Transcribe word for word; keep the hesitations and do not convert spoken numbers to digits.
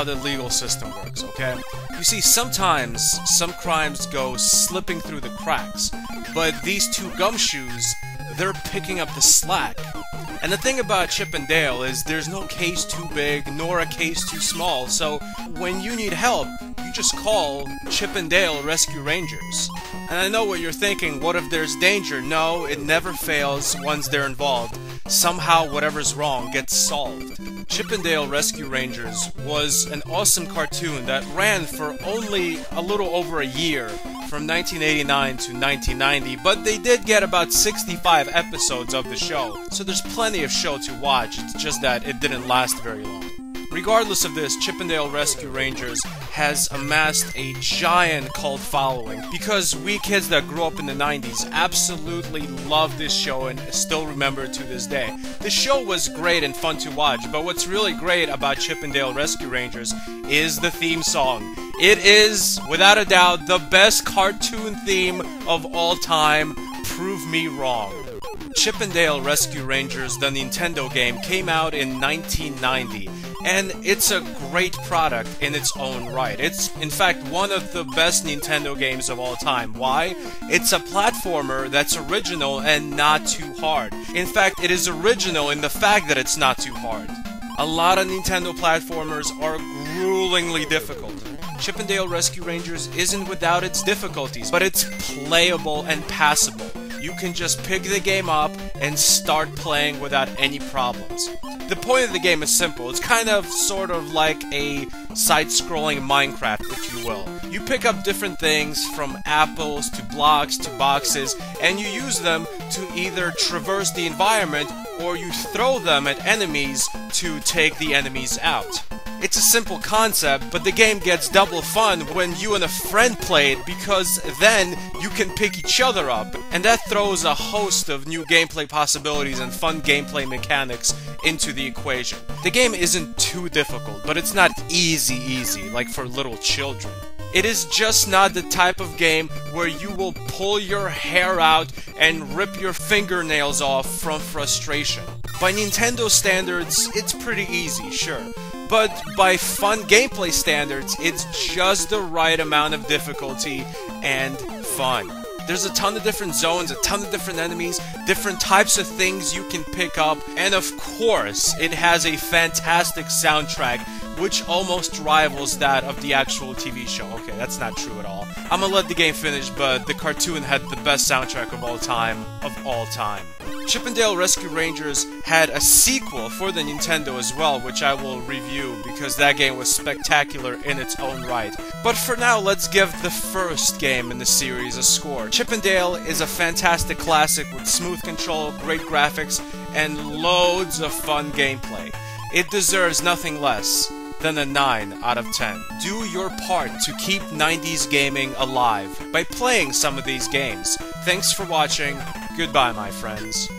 how the legal system works, okay? You see, sometimes some crimes go slipping through the cracks, but these two gumshoes, they're picking up the slack. And the thing about Chip and Dale is there's no case too big, nor a case too small, so when you need help, you just call Chip and Dale Rescue Rangers. And I know what you're thinking, what if there's danger? No, it never fails once they're involved. Somehow whatever's wrong gets solved. Chip and Dale Rescue Rangers was an awesome cartoon that ran for only a little over a year, from nineteen eighty-nine to nineteen ninety, but they did get about sixty-five episodes of the show, so there's plenty of show to watch, it's just that it didn't last very long. Regardless of this, Chip and Dale Rescue Rangers has amassed a giant cult following, because we kids that grew up in the nineties absolutely loved this show and still remember to this day. The show was great and fun to watch, but what's really great about Chip and Dale Rescue Rangers is the theme song. It is, without a doubt, the best cartoon theme of all time. Prove me wrong. Chip and Dale Rescue Rangers, the Nintendo game, came out in nineteen ninety, and it's a great product in its own right. It's, in fact, one of the best Nintendo games of all time. Why? It's a platformer that's original and not too hard. In fact, it is original in the fact that it's not too hard. A lot of Nintendo platformers are gruelingly difficult. Chip and Dale Rescue Rangers isn't without its difficulties, but it's playable and passable. You can just pick the game up and start playing without any problems. The point of the game is simple. It's kind of sort of like a side-scrolling Minecraft, if you will. You pick up different things, from apples to blocks to boxes, and you use them to either traverse the environment or you throw them at enemies to take the enemies out. It's a simple concept, but the game gets double fun when you and a friend play it, because then you can pick each other up, and that throws a host of new gameplay possibilities and fun gameplay mechanics into the equation. The game isn't too difficult, but it's not easy easy, like for little children. It is just not the type of game where you will pull your hair out and rip your fingernails off from frustration. By Nintendo standards, it's pretty easy, sure. But by fun gameplay standards, it's just the right amount of difficulty and fun. There's a ton of different zones, a ton of different enemies, different types of things you can pick up, and of course, it has a fantastic soundtrack, which almost rivals that of the actual T V show. Okay, that's not true at all. I'm gonna let the game finish, but the cartoon had the best soundtrack of all time, of all time. Chip and Dale Rescue Rangers had a sequel for the Nintendo as well, which I will review because that game was spectacular in its own right. But for now, let's give the first game in the series a score. Chip and Dale is a fantastic classic with smooth control, great graphics, and loads of fun gameplay. It deserves nothing less than a nine out of ten. Do your part to keep nineties gaming alive by playing some of these games. Thanks for watching. Goodbye, my friends.